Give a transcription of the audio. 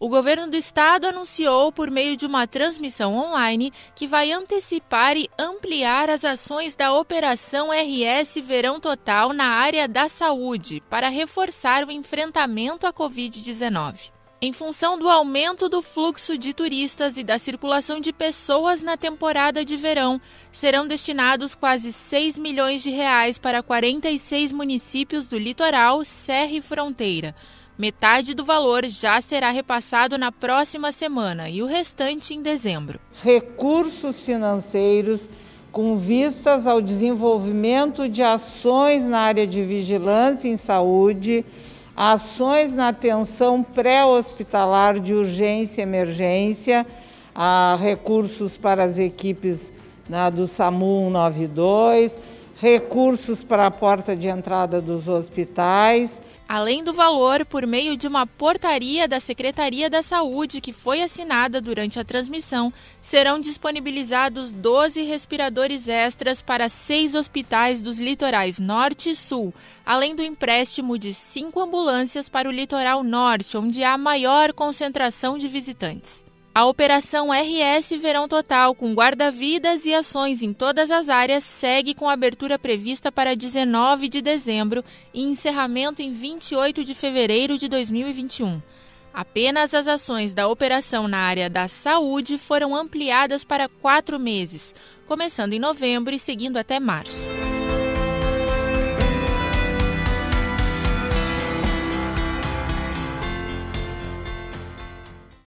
O governo do estado anunciou, por meio de uma transmissão online, que vai antecipar e ampliar as ações da Operação RS Verão Total na área da saúde, para reforçar o enfrentamento à Covid-19. Em função do aumento do fluxo de turistas e da circulação de pessoas na temporada de verão, serão destinados quase 6 milhões de reais para 46 municípios do litoral, serra e fronteira. Metade do valor já será repassado na próxima semana e o restante em dezembro. Recursos financeiros com vistas ao desenvolvimento de ações na área de vigilância em saúde, ações na atenção pré-hospitalar de urgência e emergência, recursos para as equipes do SAMU 192, recursos para a porta de entrada dos hospitais. Além do valor, por meio de uma portaria da Secretaria da Saúde que foi assinada durante a transmissão, serão disponibilizados 12 respiradores extras para 6 hospitais dos litorais norte e sul, além do empréstimo de 5 ambulâncias para o litoral norte, onde há maior concentração de visitantes. A Operação RS Verão Total, com guarda-vidas e ações em todas as áreas, segue com abertura prevista para 19 de dezembro e encerramento em 28 de fevereiro de 2021. Apenas as ações da operação na área da saúde foram ampliadas para 4 meses, começando em novembro e seguindo até março.